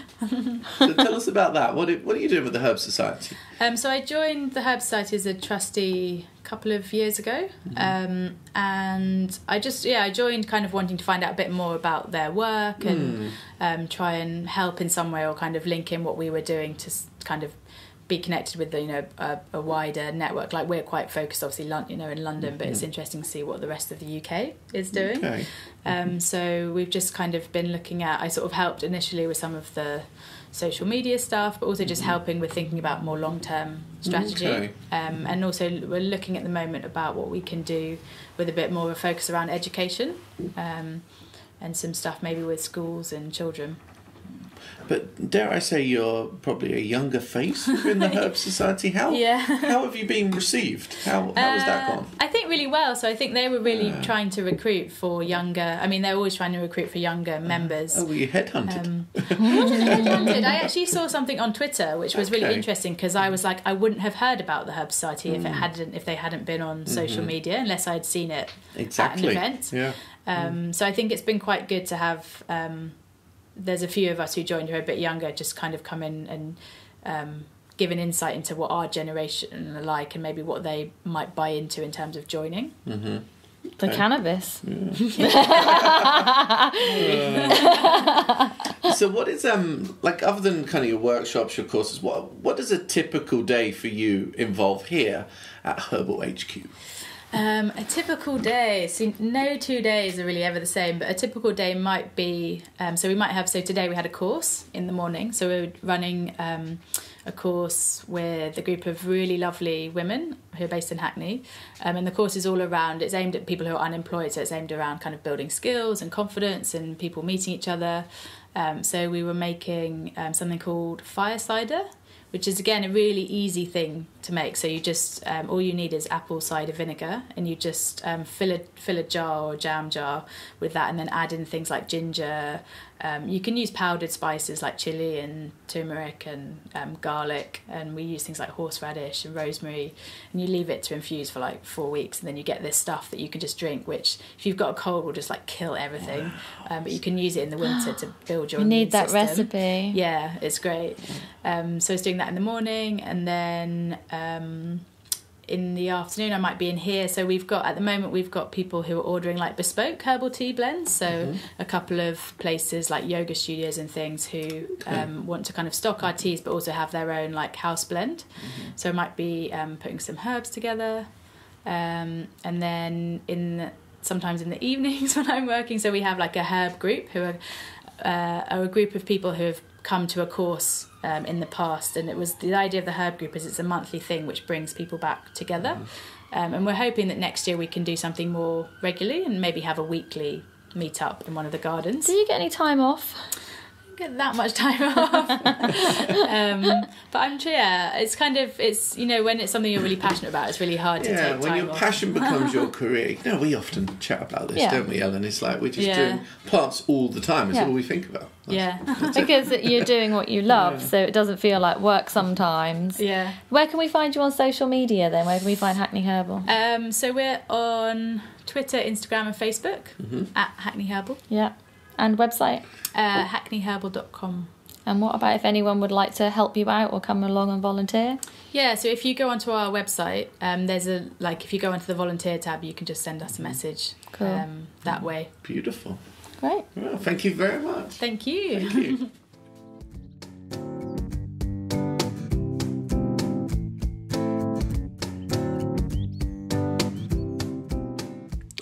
So tell us about that. What, do, what are you doing with the Herb Society? Um, so I joined the Herb Society as a trustee a couple of years ago. Mm-hmm. um, and I just, yeah, I joined kind of wanting to find out a bit more about their work and mm. um, try and help in some way or kind of link in what we were doing to kind of be connected with, you know, a, a wider network. Like we're quite focused, obviously, you know, in London, mm-hmm. but it's interesting to see what the rest of the U K is doing. Okay. Um, so we've just kind of been looking at, I sort of helped initially with some of the social media stuff, but also just mm-hmm. helping with thinking about more long-term strategy. Okay. Um, and also we're looking at the moment about what we can do with a bit more of a focus around education um, and some stuff maybe with schools and children. But dare I say you're probably a younger face within the Herb Society. How yeah. how have you been received? How how has uh, that gone? I think really well. So I think they were really uh, trying to recruit for younger... I mean, they're always trying to recruit for younger members. Uh, oh, were you headhunted? Um, I wasn't headhunted. I actually saw something on Twitter, which was okay. really interesting, because I was like, I wouldn't have heard about the Herb Society mm. if it hadn't if they hadn't been on mm-hmm. social media, unless I'd seen it exactly. at an event. Yeah. Um, mm. So I think it's been quite good to have... Um, there's a few of us who joined who are a bit younger just kind of come in and um, give an insight into what our generation are like and maybe what they might buy into in terms of joining. Mm-hmm. The okay. cannabis. Yeah. uh, so what is, um like, other than kind of your workshops, your courses, what what does a typical day for you involve here at Herbal H Q? Um, a typical day, so no two days are really ever the same, but a typical day might be, um, so we might have, so today we had a course in the morning, so we were running um, a course with a group of really lovely women who are based in Hackney, um, and the course is all around, it's aimed at people who are unemployed, so it's aimed around kind of building skills and confidence and people meeting each other, um, so we were making um, something called fire cider, which is, again, a really easy thing to make. So you just, um, all you need is apple cider vinegar, and you just um, fill a fill a jar or jam jar with that, and then add in things like ginger. Um, you can use powdered spices like chili and turmeric and um, garlic, and we use things like horseradish and rosemary, and you leave it to infuse for like four weeks, and then you get this stuff that you can just drink, which if you've got a cold will just like kill everything. Wow. Um, but you can use it in the winter to build your you need that system. Recipe. Yeah, it's great. Um, so it's doing that in the morning, and then um, in the afternoon I might be in here. So we've got, at the moment we've got people who are ordering like bespoke herbal tea blends, so mm-hmm. a couple of places like yoga studios and things who okay. um, want to kind of stock our teas but also have their own like house blend. Mm-hmm. So I might be um, putting some herbs together, um, and then in the, sometimes in the evenings when I'm working, so we have like a herb group who are, uh, are a group of people who have come to a course um, in the past, and it was the idea of the herb group is it's a monthly thing which brings people back together, um, and we're hoping that next year we can do something more regularly and maybe have a weekly meet up in one of the gardens. Do you get any time off? I don't get that much time off. um, but I'm sure, yeah, it's kind of it's you know when it's something you're really passionate about, it's really hard to yeah, take time off. Yeah, when your passion becomes your career. You know, we often chat about this, yeah. don't we, Ellen? It's like we're just yeah. doing plants all the time. It's yeah. all we think about. Yeah, because you're doing what you love, yeah. so it doesn't feel like work sometimes. Yeah. Where can we find you on social media then? Where can we find Hackney Herbal? Um, so we're on Twitter, Instagram and Facebook mm-hmm. at Hackney Herbal. Yeah. And website? Uh, hackney herbal dot com. And what about if anyone would like to help you out or come along and volunteer? Yeah, so if you go onto our website, um, there's a like if you go onto the volunteer tab, you can just send us a message cool. um, that way. Beautiful. Great. Well, thank you very much. Thank you. Thank you.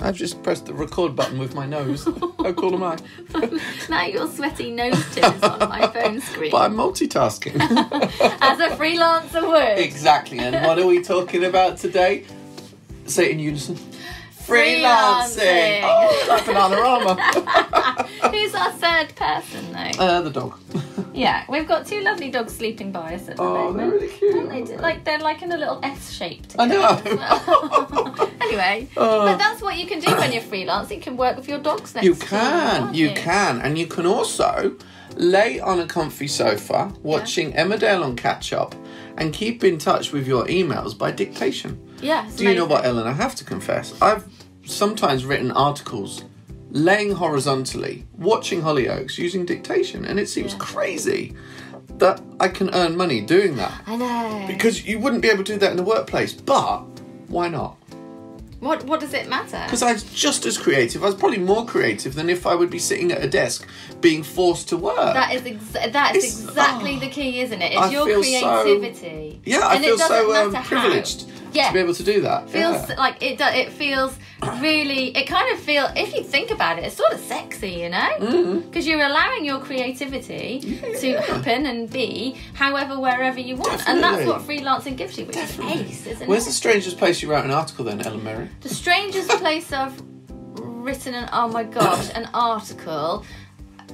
I've just pressed the record button with my nose. How cool am I? Now your sweaty nose tip is on my phone screen. But I'm multitasking. As a freelancer would. Exactly. And what are we talking about today? Say it in unison. Freelancing. Freelancing. Oh, like Bananarama. Who's our third person, though? Uh, the dog. Yeah, we've got two lovely dogs sleeping by us at the oh, moment. Oh, they're really cute. Aren't they? Aren't they? Like, they're like in a little S-shape together. I know. Anyway, uh, but that's what you can do when you're freelance. You can work with your dogs next to you. Can, you, you can. And you can also lay on a comfy sofa watching yeah. Emmerdale on catch-up and keep in touch with your emails by dictation. Yes. Yeah, do amazing. You know what, Ellen? I have to confess, I've sometimes written articles laying horizontally, watching Hollyoaks using dictation, and it seems yeah. crazy that I can earn money doing that. I know. Because you wouldn't be able to do that in the workplace, but why not? What What does it matter? Because I was just as creative. I was probably more creative than if I would be sitting at a desk being forced to work. That is exa that is exactly oh, the key, isn't it? It's I your creativity. So, yeah, I and feel so um, privileged yeah. to be able to do that. Feels yeah. like it. Do, it feels. Really, it kind of feels, if you think about it, it's sort of sexy, you know? Because mm. you're allowing your creativity yeah. to happen and be however, wherever you want. Definitely. And that's what freelancing gives you, which Definitely. Is ace, isn't Where's it? The strangest place you wrote an article then, Ellen Mary? The strangest place I've written an, oh my gosh, an article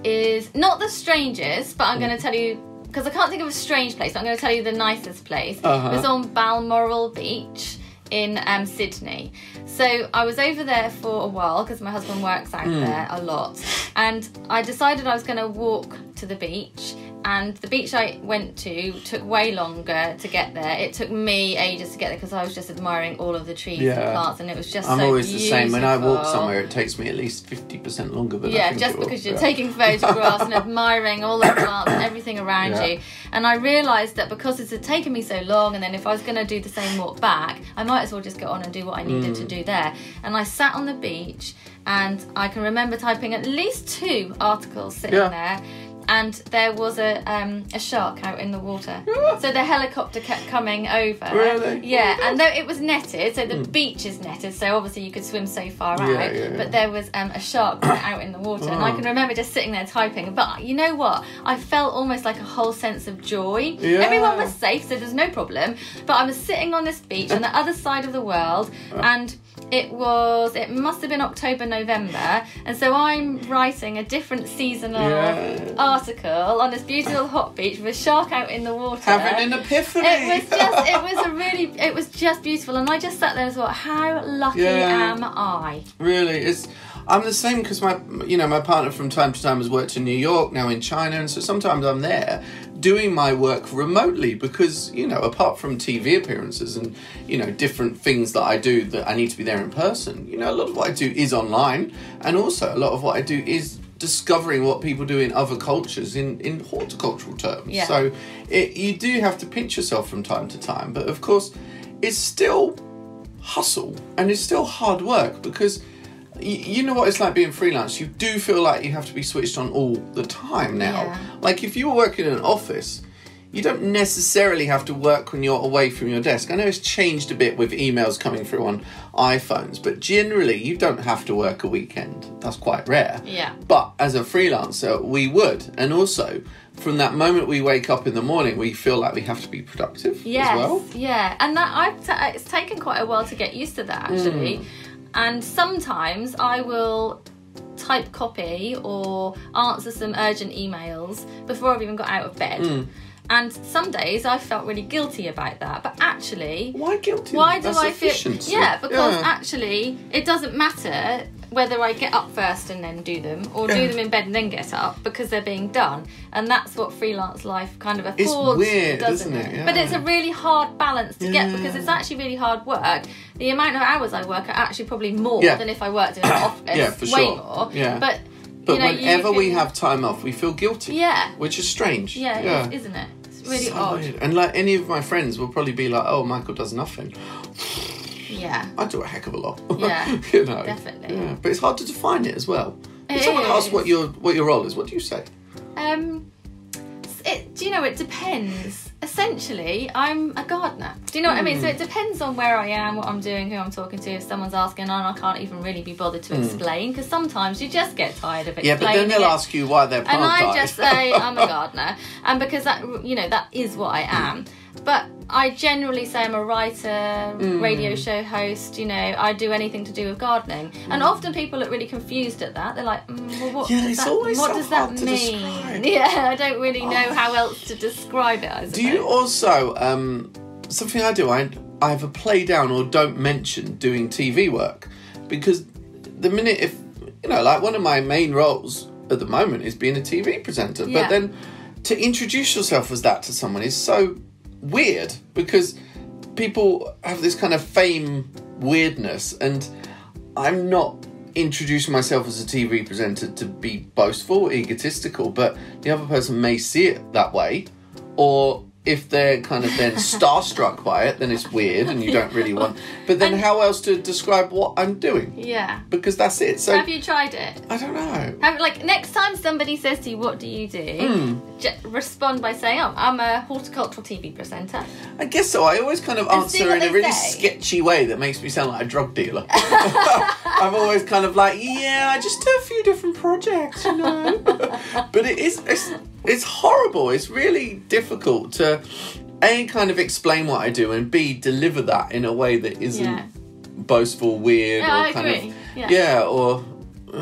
is not the strangest, but I'm going to tell you, because I can't think of a strange place, but I'm going to tell you the nicest place. Uh-huh. It was on Balmoral Beach in um, Sydney. So I was over there for a while because my husband works out mm. there a lot, and I decided I was going to walk to the beach, and the beach I went to took way longer to get there. It took me ages to get there because I was just admiring all of the trees yeah. and plants, and it was just I'm so I'm always beautiful. The same. When I walk somewhere, it takes me at least fifty percent longer than yeah, I think just it because walks, you're yeah. taking photographs and admiring all the plants and everything around yeah. you. And I realised that because it had taken me so long, and then if I was going to do the same walk back, I might as well just get on and do what I needed mm. to do there. And I sat on the beach, and I can remember typing at least two articles sitting yeah. there, and there was a um, a shark out in the water. Yeah. So the helicopter kept coming over. Really? Yeah, and though it was netted, so the mm. beach is netted, so obviously you could swim so far yeah, out, yeah, yeah. but there was um, a shark out in the water, oh. and I can remember just sitting there typing, but you know what? I felt almost like a whole sense of joy. Yeah. Everyone was safe, so there's no problem, but I was sitting on this beach on the other side of the world, oh. and It was, it must have been October, November, and so I'm writing a different seasonal yeah. article on this beautiful hot beach with a shark out in the water. Having an epiphany! It was just, it was a really, it was just beautiful, and I just sat there as well, how lucky yeah. am I? Really, it's, I'm the same because my, you know, my partner from time to time has worked in New York, now in China, and so sometimes I'm there doing my work remotely because, you know, apart from T V appearances and, you know, different things that I do that I need to be there in person, you know, a lot of what I do is online, and also a lot of what I do is discovering what people do in other cultures in, in horticultural terms. Yeah. So it, you do have to pinch yourself from time to time, but of course it's still hustle and it's still hard work because you know what it's like being freelance. You do feel like you have to be switched on all the time now. Yeah. Like if you were working in an office, you don't necessarily have to work when you're away from your desk. I know it's changed a bit with emails coming through on iPhones, but generally you don't have to work a weekend. That's quite rare. Yeah. But as a freelancer, we would. And also, from that moment we wake up in the morning, we feel like we have to be productive yes, as well. Yeah, and that I've t- it's taken quite a while to get used to that, actually. Mm. And sometimes I will type copy or answer some urgent emails before I've even got out of bed. Mm. And some days I felt really guilty about that. But actually... Why guilty? Why do That's I feel... efficiency. Yeah, because yeah. actually it doesn't matter whether I get up first and then do them, or do them in bed and then get up, because they're being done. And that's what freelance life kind of affords. It's weird, doesn't, isn't it? Yeah. But it's a really hard balance to yeah. get, because it's actually really hard work. The amount of hours I work are actually probably more yeah. than if I worked in an office. Yeah, for sure. Way more. Yeah. But, but you know, whenever you can... we have time off, we feel guilty. Yeah. Which is strange. Yeah, yeah. It is, isn't it? It's really so odd. Weird. And like any of my friends will probably be like, oh, Michael does nothing. Yeah. I do a heck of a lot. Yeah. You know. Definitely. Yeah. But it's hard to define it as well. If someone asks what your what your role is, what do you say? Um it do you know it depends. essentially I'm a gardener. Do you know what mm. I mean? So it depends on where I am, what I'm doing, who I'm talking to. If someone's asking, and I can't even really be bothered to mm. explain, because sometimes you just get tired of explaining. Yeah, but then they'll it. ask you why they're plant And I died. just say I'm a gardener, and because that, you know, that is what I am. But I generally say I'm a writer, mm. radio show host, you know, I do anything to do with gardening. Mm. And often people are really confused at that. They're like, mm, well, what yeah, does that, what so does that mean? Yeah, I don't really know oh. how else to describe it, I suppose. Do you also, um, something I do, I, I have a play down or don't mention doing T V work. Because the minute if, you know, like one of my main roles at the moment is being a T V presenter. Yeah. But then to introduce yourself as that to someone is so... weird, because people have this kind of fame weirdness, and I'm not introducing myself as a T V presenter to be boastful or egotistical, but the other person may see it that way, or if they're kind of then starstruck by it, then it's weird and you don't really want, but then and how else to describe what I'm doing? Yeah, because that's it. So have you tried it? I don't know. Have, like, next time somebody says to you, what do you do? Mm. Respond by saying, oh, I'm a horticultural T V presenter. I guess so. I always kind of answer in a really say. sketchy way that makes me sound like a drug dealer. I'm always kind of like, yeah, I just do a few different projects, you know. But it is, it's, it's horrible. It's really difficult to, A, kind of explain what I do, and B, deliver that in a way that isn't yeah. boastful, weird, no, or I kind agree. of... Yeah, yeah or... Uh, or, uh,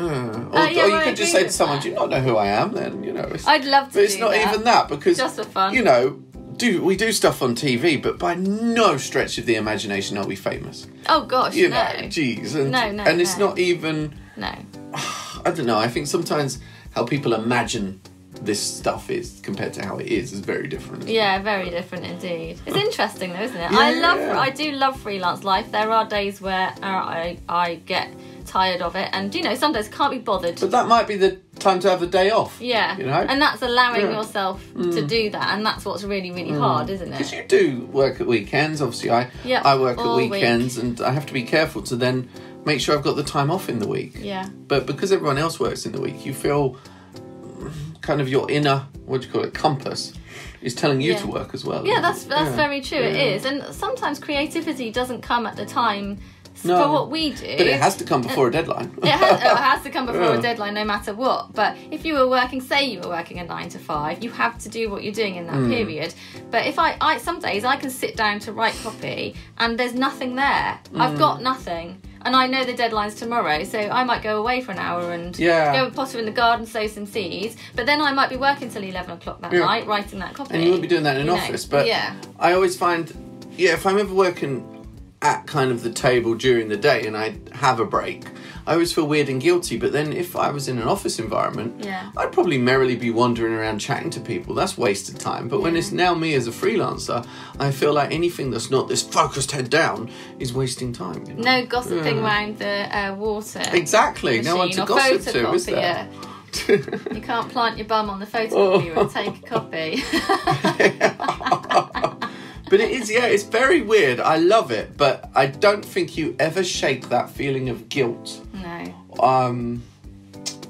yeah, or you well, could just say to someone, that. do you not know who I am? Then, you know, it's, I'd love to. But it's do not that. even that, because just for fun. You know, do we do stuff on T V? But by no stretch of the imagination are we famous. Oh gosh, you no, know, geez, and, no, no, and it's no. not even. No, I don't know. I think sometimes how people imagine this stuff is compared to how it is is very different. Yeah, it? very different indeed. It's interesting though, isn't it? Yeah. I love, I do love freelance life. There are days where I, I get. tired of it, and you know, sometimes can't be bothered, but that might be the time to have the day off, yeah you know, and that's allowing yeah. yourself mm. to do that, and that's what's really really mm. hard, isn't it? Because you do work at weekends, obviously. I yep. I work All at weekends week. and I have to be careful to then make sure I've got the time off in the week, yeah but because everyone else works in the week, you feel kind of your inner, what do you call it, compass is telling you yeah. to work as well. Yeah that's that's yeah. very true. yeah. It is, and sometimes creativity doesn't come at the time No, for what we do. But it has to come before a deadline. It has, it has to come before yeah. a deadline, no matter what. But if you were working, say you were working a nine to five, you have to do what you're doing in that mm. period. But if I, I, some days I can sit down to write copy and there's nothing there. Mm. I've got nothing. And I know the deadline's tomorrow, so I might go away for an hour and yeah. go and potter in the garden, sow some seeds. But then I might be working till eleven o'clock that yeah. night, writing that copy. And you wouldn't be doing that in an office. But yeah. I always find, yeah, if I'm ever working... at kind of the table during the day and I have a break, I always feel weird and guilty. But then if I was in an office environment, yeah. I'd probably merrily be wandering around chatting to people. That's wasted time. But yeah. when it's now me as a freelancer, I feel like anything that's not this focused head down is wasting time. You know? No gossiping yeah. around the uh, water. Exactly. Machine. No one to or gossip to, is there? Yeah. You can't plant your bum on the photocopy oh. and take a copy. But it is, yeah, it's very weird. I love it, but I don't think you ever shake that feeling of guilt. No. Um,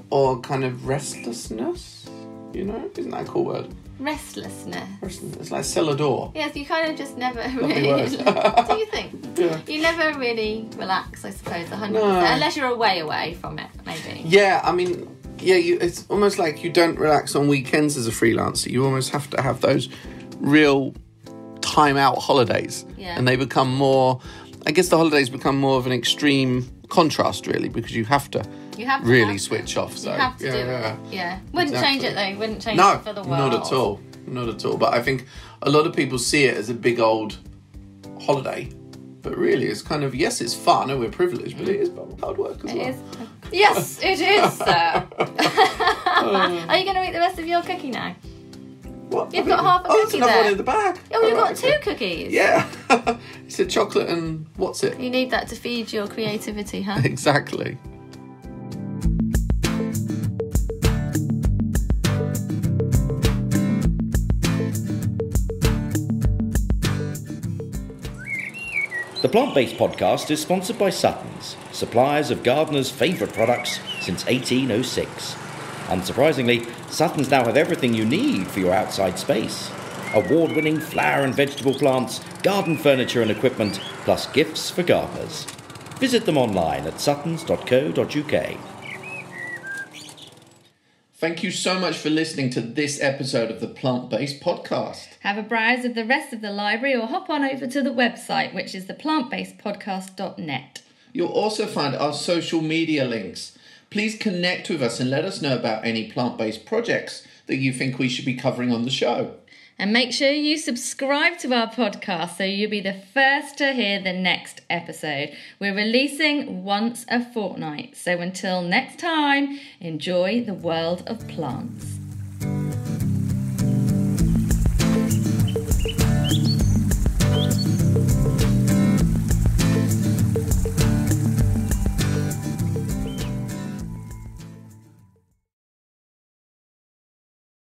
or kind of restlessness, you know? Isn't that a cool word? Restlessness. Restlessness. It's like cellar door. Yes, you kind of just never really... do you think? Yeah. You never really relax, I suppose, one hundred percent. No. Unless you're away away from it, maybe. Yeah, I mean, yeah, you, it's almost like you don't relax on weekends as a freelancer. You almost have to have those real... time out holidays, yeah. and they become more, I guess the holidays become more of an extreme contrast, really, because you have to, you have to really have switch to. off. So you have to yeah, do yeah. it. Yeah. Wouldn't exactly. change it though, wouldn't change no, it for the world. No, not at all, not at all. But I think a lot of people see it as a big old holiday, but really it's kind of, yes, it's fun and we're privileged, but it is hard work as it well. It is. Yes, it is, sir. um, Are you going to eat the rest of your cookie now? What? You've got even... half a oh, cookie there. Oh, there's another one in the bag. Oh, you've right, got okay. two cookies. Yeah. It's a chocolate and what's it? You need that to feed your creativity, huh? Exactly. The Plant-Based Podcast is sponsored by Suttons, suppliers of gardeners' favourite products since eighteen oh six. Unsurprisingly, Suttons now have everything you need for your outside space. award-winning flower and vegetable plants, garden furniture and equipment, plus gifts for gardeners. Visit them online at suttons dot co dot uk. Thank you so much for listening to this episode of the Plant-Based Podcast. Have a browse of the rest of the library or hop on over to the website, which is the plant based podcast dot net. You'll also find our social media links. Please connect with us and let us know about any plant-based projects that you think we should be covering on the show. And make sure you subscribe to our podcast so you'll be the first to hear the next episode. We're releasing once a fortnight. So until next time, enjoy the world of plants.